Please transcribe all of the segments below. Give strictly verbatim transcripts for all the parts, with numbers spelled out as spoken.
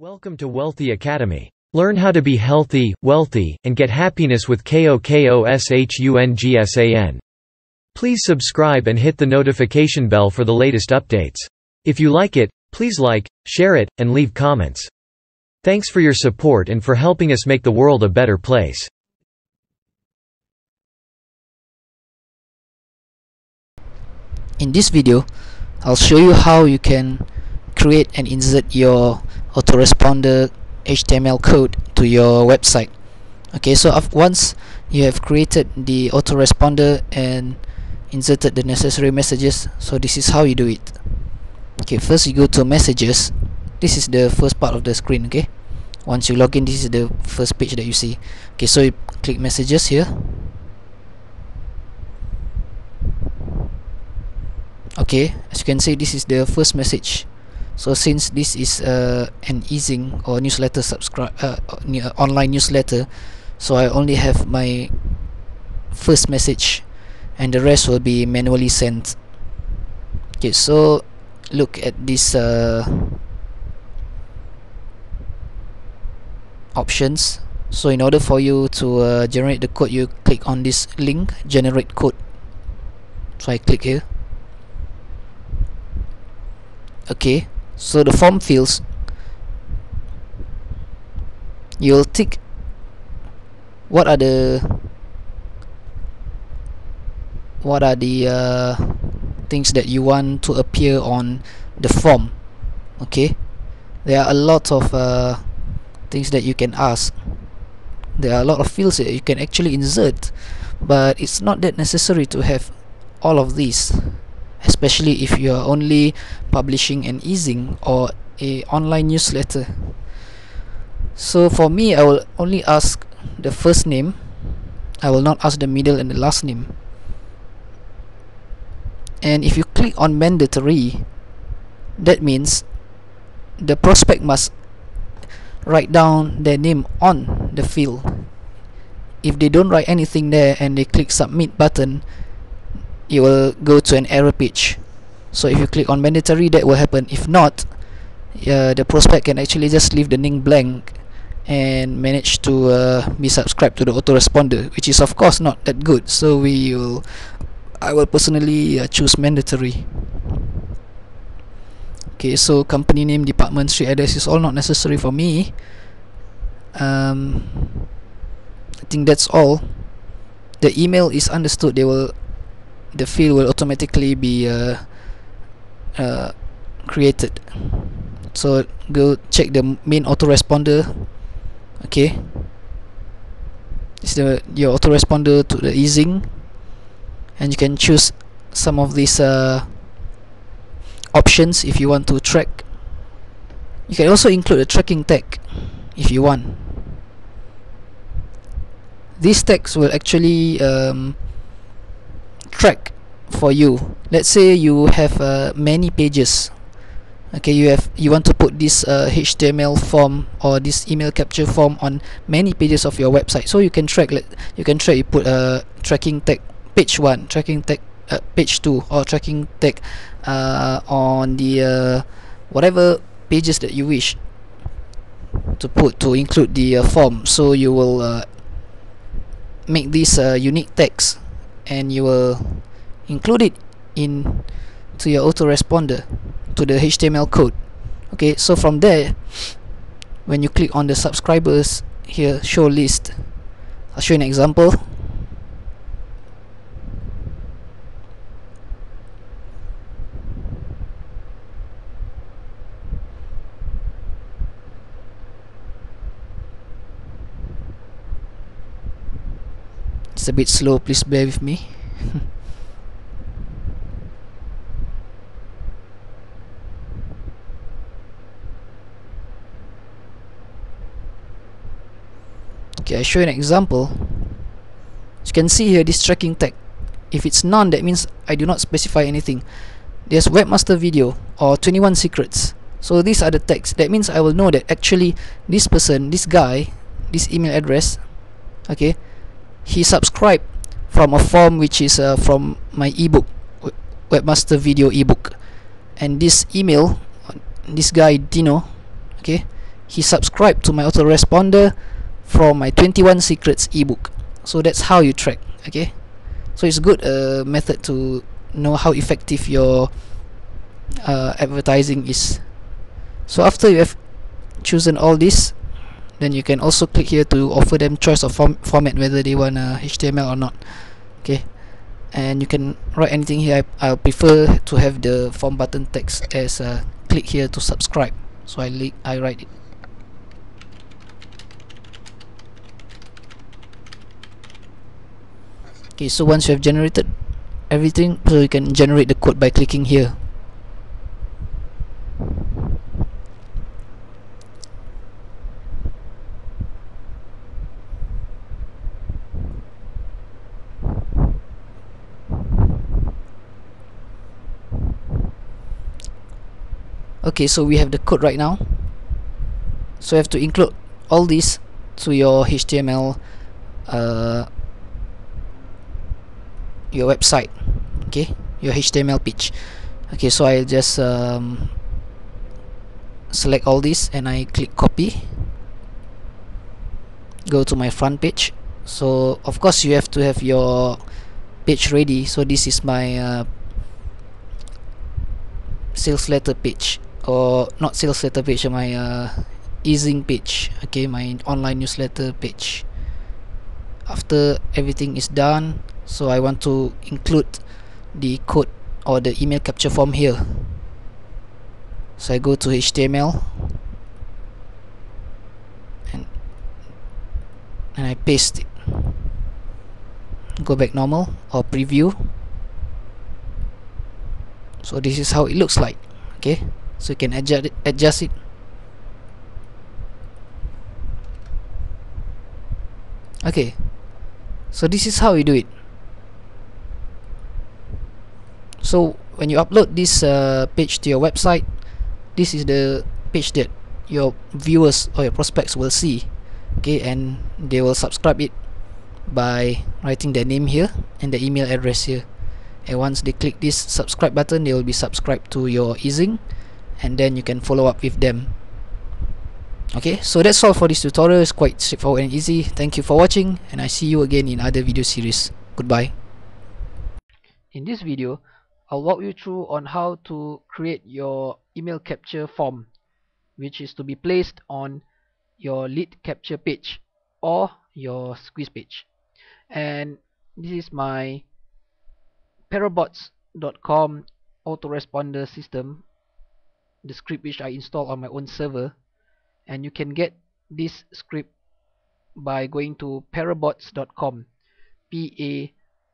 Welcome to Wealthy Academy. Learn how to be healthy, wealthy, and get happiness with Kokoshungsan. Please subscribe and hit the notification bell for the latest updates. If you like it, please like, share it, and leave comments. Thanks for your support and for helping us make the world a better place. In this video, I'll show you how you can create and insert your Autoresponder H T M L code to your website. Okay, so once you have created the autoresponder and inserted the necessary messages, so this is how you do it. Okay, first you go to messages. This is the first part of the screen. Okay, once you log in, this is the first page that you see. Okay, so you click messages here. Okay, as you can see, this is the first message. So since this is uh, an e-zine or newsletter subscribe uh, online newsletter, so I only have my first message and the rest will be manually sent. Okay, so look at this uh, options. So in order for you to uh, generate the code, you click on this link, generate code. So I click here. Okay, so the form fields, you'll tick what are the what are the uh, things that you want to appear on the form. Okay, there are a lot of uh, things that you can ask. There are a lot of fields that you can actually insert, but it's not that necessary to have all of these, especially if you are only publishing an e-zine or a online newsletter. So for me, I will only ask the first name. I will not ask the middle and the last name. And if you click on mandatory, that means the prospect must write down their name on the field. If they don't write anything there and they click submit button, you will go to an error page. So if you click on mandatory, that will happen. If not, uh, the prospect can actually just leave the link blank and manage to uh, be subscribed to the autoresponder, which is of course not that good. So we will, I will personally uh, choose mandatory. Okay, so company name, department, street address is all not necessary for me. Um, I think that's all. The email is understood. They will. The field will automatically be uh, uh, created. So go check the main autoresponder. Okay, it's the your autoresponder to the e-zine, and you can choose some of these uh, options if you want to track. You can also include a tracking tag if you want. These tags will actually um, track for you. Let's say you have uh, many pages. Okay, you have you want to put this uh, H T M L form or this email capture form on many pages of your website, so you can track. Let you can track. You put a uh, tracking tag page one, tracking tag uh, page two, or tracking tag uh, on the uh, whatever pages that you wish to put to include the uh, form. So you will uh, make these uh, unique tags, and you will include it in to your autoresponder, to the H T M L code. Okay, so from there, when you click on the subscribers here, show list, I'll show you an example. It's a bit slow, please bear with me. Okay, I show you an example. As you can see here, this tracking tag, if it's none, that means I do not specify anything. There's webmaster video or twenty-one secrets. So these are the tags. That means I will know that actually this person, this guy, this email address, okay, he subscribed from a form which is uh, from my ebook, webmaster video ebook, and this email, this guy Dino, okay, he subscribed to my autoresponder from my twenty-one secrets ebook. So that's how you track, okay? So it's a good uh, method to know how effective your uh, advertising is. So after you have chosen all this, then you can also click here to offer them choice of form format, whether they want uh, H T M L or not, okay? And you can write anything here. I, I prefer to have the form button text as a uh, click here to subscribe, so I, li I write it. Okay, so once you have generated everything, so you can generate the code by clicking here. Okay, so we have the code right now, so you have to include all this to your H T M L, uh, your website, okay, your H T M L page. Okay, so I just um, select all this and I click copy, go to my front page. So of course you have to have your page ready. So this is my uh, sales letter page, or not sales letter page, my uh, easing page, okay, my online newsletter page. After everything is done, so I want to include the code or the email capture form here. So I go to H T M L and, and I paste it, go back normal or preview. So this is how it looks like, okay? So you can adjust it, adjust it. Okay, so this is how you do it. So when you upload this uh, page to your website, this is the page that your viewers or your prospects will see, okay? And they will subscribe it by writing their name here and their email address here. And once they click this subscribe button, they will be subscribed to your easing, and then you can follow up with them. Okay, so that's all for this tutorial. It's quite straightforward and easy. Thank you for watching, and I see you again in other video series. Goodbye. In this video, I'll walk you through on how to create your email capture form, which is to be placed on your lead capture page or your squeeze page. And this is my Parabots dot com autoresponder system, the script which I installed on my own server, and you can get this script by going to Parabots dot com, P A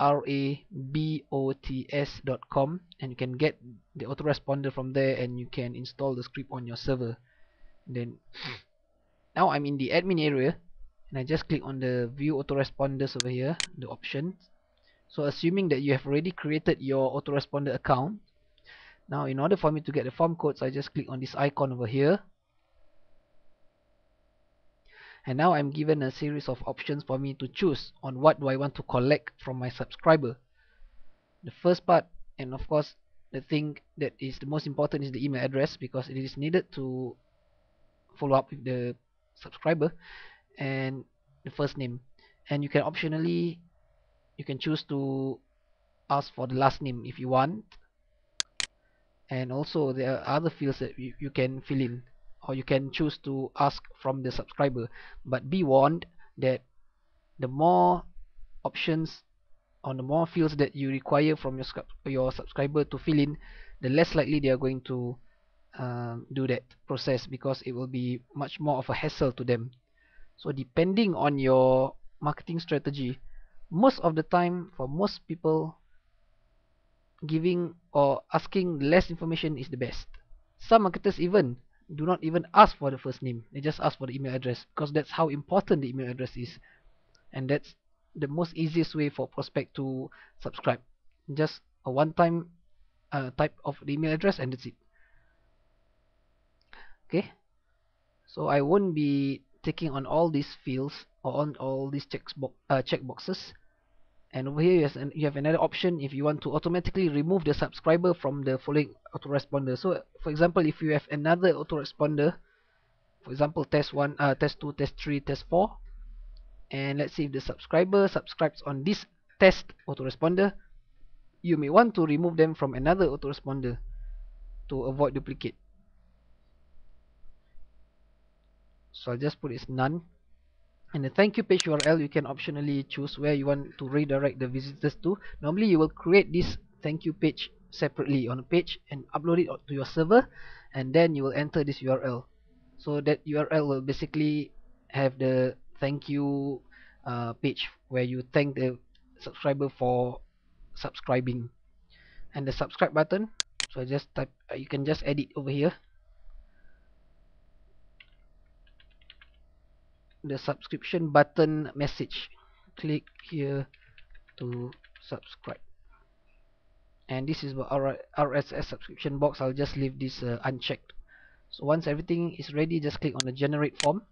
R A B O T S dot com, and you can get the autoresponder from there, and you can install the script on your server. And then now I'm in the admin area, and I just click on the view autoresponders over here, the options. So assuming that you have already created your autoresponder account, now in order for me to get the form codes, I just click on this icon over here, and now I'm given a series of options for me to choose on what do I want to collect from my subscriber. The first part, and of course the thing that is the most important, is the email address, because it is needed to follow up with the subscriber, and the first name. And you can optionally, you can choose to ask for the last name if you want, and also there are other fields that you, you can fill in, or you can choose to ask from the subscriber. But be warned that the more options or the more fields that you require from your, your subscriber to fill in, the less likely they are going to um, do that process, because it will be much more of a hassle to them. So depending on your marketing strategy, most of the time for most people, giving or asking less information is the best. Some marketers even do not even ask for the first name, they just ask for the email address, because that's how important the email address is, and that's the most easiest way for prospect to subscribe. Just a one-time uh, type of the email address, and that's it. Okay, so I won't be taking on all these fields or on all these checkbox uh, checkboxes. And over here you have another option if you want to automatically remove the subscriber from the following autoresponder. So for example, if you have another autoresponder for example test one, uh, test two, test three, test four, and let's see if the subscriber subscribes on this test autoresponder. You may want to remove them from another autoresponder to avoid duplicate. So I'll just put it as none. And the thank you page U R L, you can optionally choose where you want to redirect the visitors to. Normally you will create this thank you page separately on a page and upload it to your server, and then you will enter this U R L. So that U R L will basically have the thank you uh, page where you thank the subscriber for subscribing, and the subscribe button. So just type, uh, you can just edit over here the subscription button message, click here to subscribe, and this is the R S S subscription box. I'll just leave this uh, unchecked. So once everything is ready, just click on the generate form,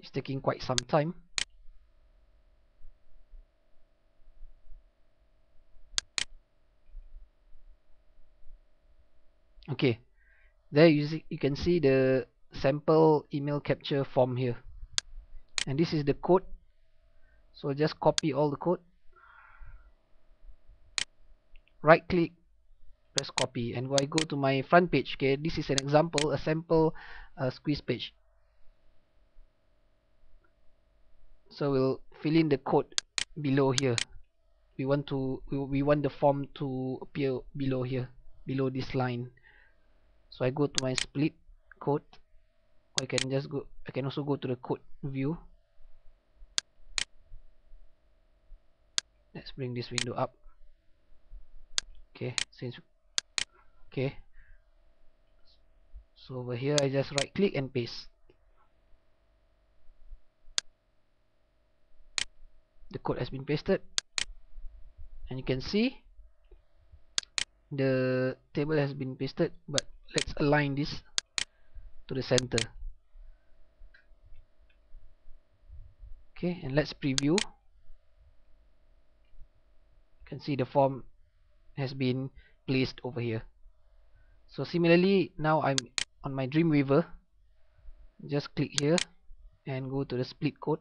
it's taking quite some time. Okay, there you, see, you can see the sample email capture form here, and this is the code. So just copy all the code, right click, press copy, and when I go to my front page, okay, this is an example, a sample uh, squeeze page. So we'll fill in the code below here. We want to we, we want the form to appear below here, below this line. So I go to my split code, or I can just go, I can also go to the code view. Let's bring this window up. Okay, since okay, so over here I just right click and paste the code. Has been pasted, and you can see the table has been pasted, but let's align this to the center. Okay, and let's preview. You can see the form has been placed over here. So similarly, now I'm on my Dreamweaver. Just click here and go to the split code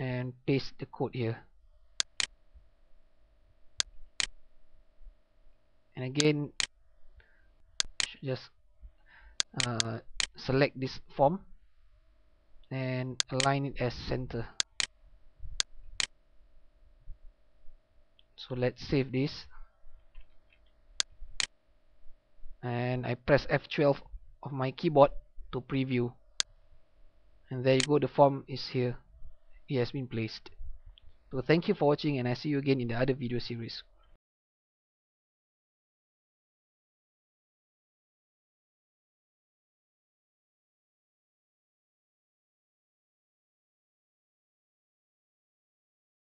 and paste the code here. And again, just uh, select this form and align it as center. So let's save this, and I press F twelve of my keyboard to preview, and there you go, the form is here, it has been placed. So thank you for watching, and I see you again in the other video series.